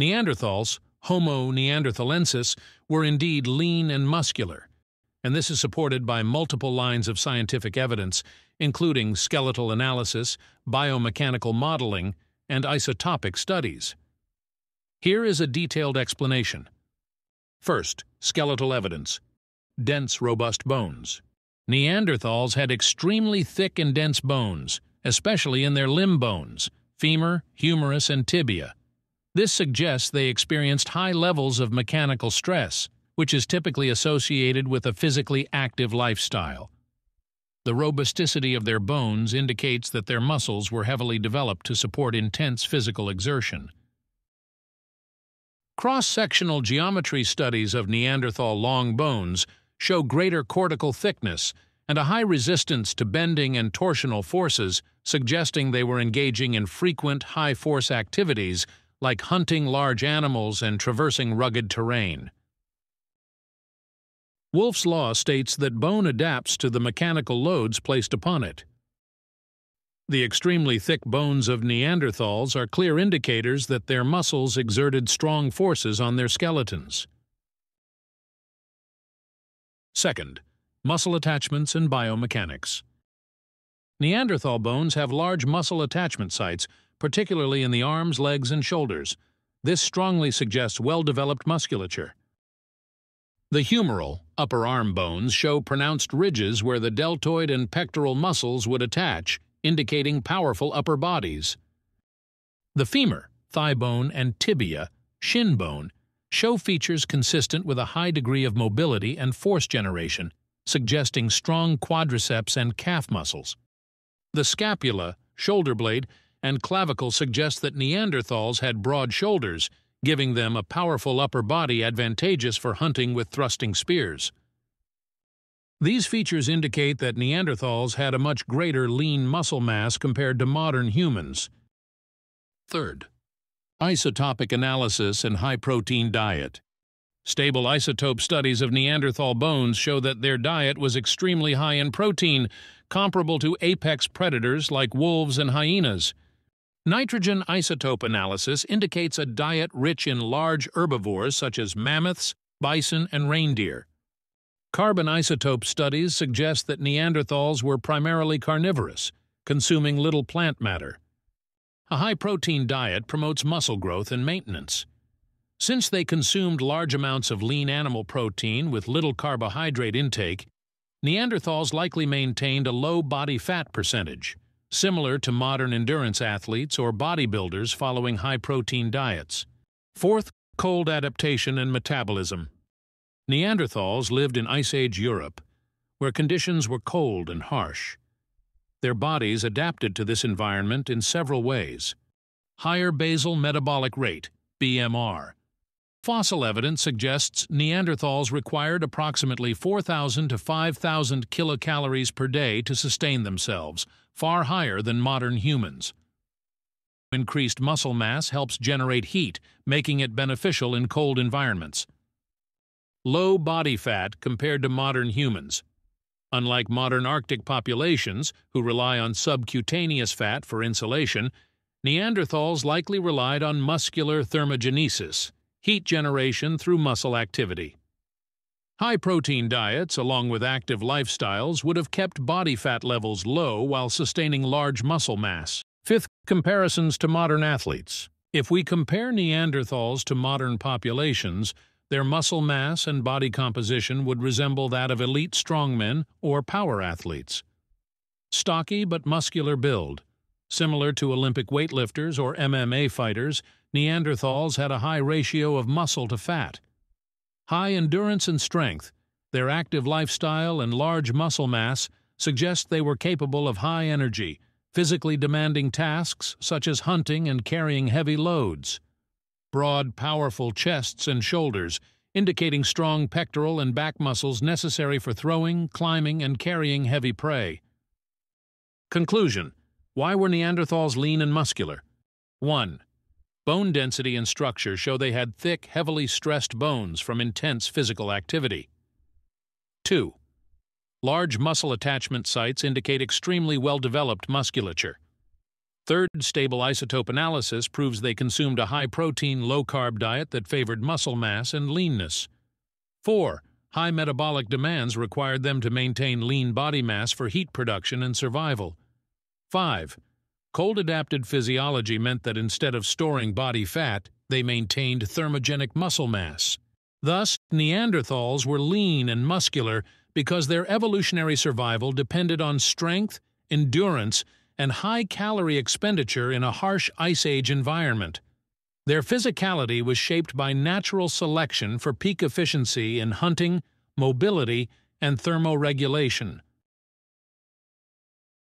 Neanderthals, Homo neanderthalensis, were indeed lean and muscular, and this is supported by multiple lines of scientific evidence, including skeletal analysis, biomechanical modeling, and isotopic studies. Here is a detailed explanation. First, skeletal evidence. Dense, robust bones. Neanderthals had extremely thick and dense bones, especially in their limb bones, femur, humerus, and tibia. This suggests they experienced high levels of mechanical stress, which is typically associated with a physically active lifestyle. The robusticity of their bones indicates that their muscles were heavily developed to support intense physical exertion. Cross-sectional geometry studies of Neanderthal long bones show greater cortical thickness and a high resistance to bending and torsional forces, suggesting they were engaging in frequent high-force activities like hunting large animals and traversing rugged terrain. Wolff's law states that bone adapts to the mechanical loads placed upon it. The extremely thick bones of Neanderthals are clear indicators that their muscles exerted strong forces on their skeletons. Second, muscle attachments and biomechanics. Neanderthal bones have large muscle attachment sites, particularly in the arms, legs, and shoulders. This strongly suggests well-developed musculature. The humeral, upper arm bones show pronounced ridges where the deltoid and pectoral muscles would attach, indicating powerful upper bodies. The femur, thigh bone, and tibia, shin bone, show features consistent with a high degree of mobility and force generation, suggesting strong quadriceps and calf muscles. The scapula, shoulder blade, and clavicle suggest that Neanderthals had broad shoulders, giving them a powerful upper body advantageous for hunting with thrusting spears. These features indicate that Neanderthals had a much greater lean muscle mass compared to modern humans. Third, isotopic analysis and high-protein diet. Stable isotope studies of Neanderthal bones show that their diet was extremely high in protein, comparable to apex predators like wolves and hyenas. Nitrogen isotope analysis indicates a diet rich in large herbivores such as mammoths, bison, and reindeer. Carbon isotope studies suggest that Neanderthals were primarily carnivorous, consuming little plant matter. A high-protein diet promotes muscle growth and maintenance. Since they consumed large amounts of lean animal protein with little carbohydrate intake, Neanderthals likely maintained a low body fat percentage, similar to modern endurance athletes or bodybuilders following high-protein diets. Fourth, cold adaptation and metabolism. Neanderthals lived in Ice Age Europe, where conditions were cold and harsh. Their bodies adapted to this environment in several ways. Higher basal metabolic rate, BMR. Fossil evidence suggests Neanderthals required approximately 4,000 to 5,000 kilocalories per day to sustain themselves, far higher than modern humans. Increased muscle mass helps generate heat, making it beneficial in cold environments. Low body fat compared to modern humans. Unlike modern Arctic populations, who rely on subcutaneous fat for insulation, Neanderthals likely relied on muscular thermogenesis, heat generation through muscle activity. High-protein diets, along with active lifestyles, would have kept body fat levels low while sustaining large muscle mass. Fifth, comparisons to modern athletes. If we compare Neanderthals to modern populations, their muscle mass and body composition would resemble that of elite strongmen or power athletes. Stocky but muscular build. Similar to Olympic weightlifters or MMA fighters, Neanderthals had a high ratio of muscle to fat. High endurance and strength, their active lifestyle and large muscle mass suggest they were capable of high energy, physically demanding tasks such as hunting and carrying heavy loads. Broad, powerful chests and shoulders, indicating strong pectoral and back muscles necessary for throwing, climbing, and carrying heavy prey. Conclusion: why were Neanderthals lean and muscular? 1. Bone density and structure show they had thick, heavily stressed bones from intense physical activity. 2. Large muscle attachment sites indicate extremely well-developed musculature. Third, stable isotope analysis proves they consumed a high-protein, low-carb diet that favored muscle mass and leanness. 4. High metabolic demands required them to maintain lean body mass for heat production and survival. 5. Cold-adapted physiology meant that instead of storing body fat, they maintained thermogenic muscle mass. Thus, Neanderthals were lean and muscular because their evolutionary survival depended on strength, endurance, and high-calorie expenditure in a harsh Ice Age environment. Their physicality was shaped by natural selection for peak efficiency in hunting, mobility, and thermoregulation.